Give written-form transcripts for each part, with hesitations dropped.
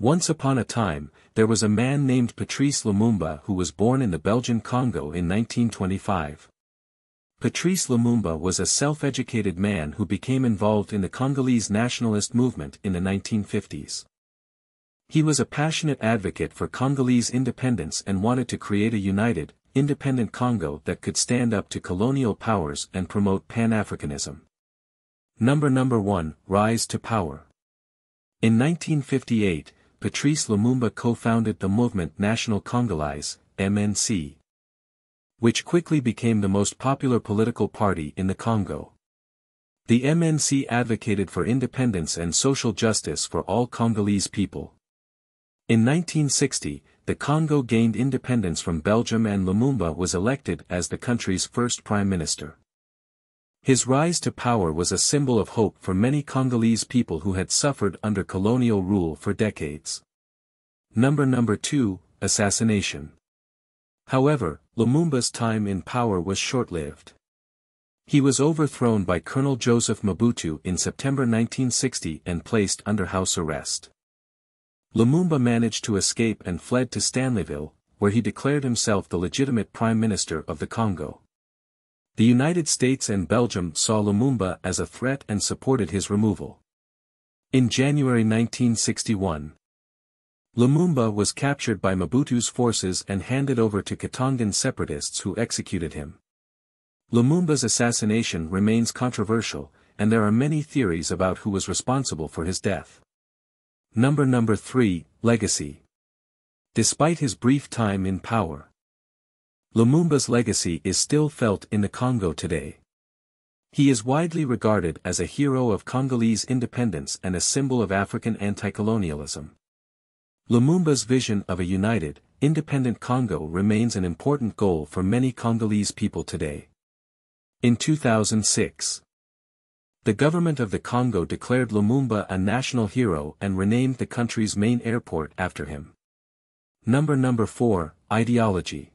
Once upon a time, there was a man named Patrice Lumumba who was born in the Belgian Congo in 1925. Patrice Lumumba was a self-educated man who became involved in the Congolese nationalist movement in the 1950s. He was a passionate advocate for Congolese independence and wanted to create a united, independent Congo that could stand up to colonial powers and promote Pan-Africanism. Number 1, Rise to Power. In 1958, Patrice Lumumba co-founded the Mouvement National Congolais, MNC, which quickly became the most popular political party in the Congo. The MNC advocated for independence and social justice for all Congolese people. In 1960, the Congo gained independence from Belgium and Lumumba was elected as the country's first prime minister. His rise to power was a symbol of hope for many Congolese people who had suffered under colonial rule for decades. Number 2, Assassination. However, Lumumba's time in power was short-lived. He was overthrown by Colonel Joseph Mobutu in September 1960 and placed under house arrest. Lumumba managed to escape and fled to Stanleyville, where he declared himself the legitimate prime minister of the Congo. The United States and Belgium saw Lumumba as a threat and supported his removal. In January 1961, Lumumba was captured by Mobutu's forces and handed over to Katangan separatists who executed him. Lumumba's assassination remains controversial, and there are many theories about who was responsible for his death. Number 3, Legacy. Despite his brief time in power, Lumumba's legacy is still felt in the Congo today. He is widely regarded as a hero of Congolese independence and a symbol of African anti-colonialism. Lumumba's vision of a united, independent Congo remains an important goal for many Congolese people today. In 2006, the government of the Congo declared Lumumba a national hero and renamed the country's main airport after him. Number 4, Ideology.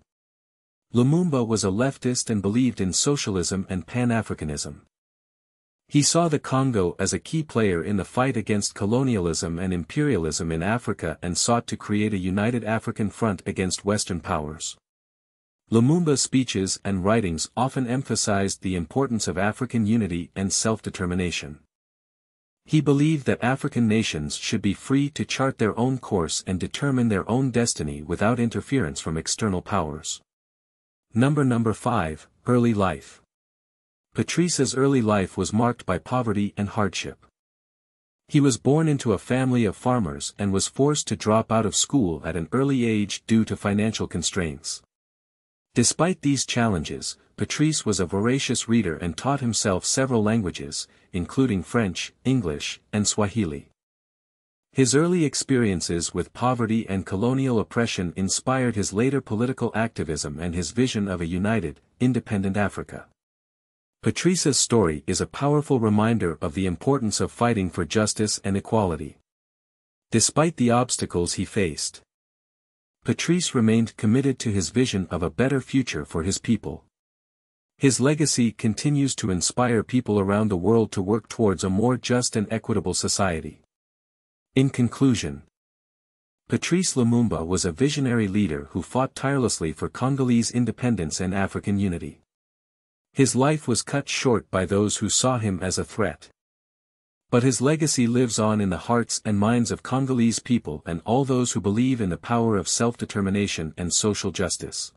Lumumba was a leftist and believed in socialism and Pan-Africanism. He saw the Congo as a key player in the fight against colonialism and imperialism in Africa and sought to create a united African front against Western powers. Lumumba's speeches and writings often emphasized the importance of African unity and self-determination. He believed that African nations should be free to chart their own course and determine their own destiny without interference from external powers. Number 5, Early Life. Patrice's early life was marked by poverty and hardship. He was born into a family of farmers and was forced to drop out of school at an early age due to financial constraints. Despite these challenges, Patrice was a voracious reader and taught himself several languages, including French, English, and Swahili. His early experiences with poverty and colonial oppression inspired his later political activism and his vision of a united, independent Africa. Patrice's story is a powerful reminder of the importance of fighting for justice and equality. Despite the obstacles he faced, Patrice remained committed to his vision of a better future for his people. His legacy continues to inspire people around the world to work towards a more just and equitable society. In conclusion, Patrice Lumumba was a visionary leader who fought tirelessly for Congolese independence and African unity. His life was cut short by those who saw him as a threat. But his legacy lives on in the hearts and minds of Congolese people and all those who believe in the power of self-determination and social justice.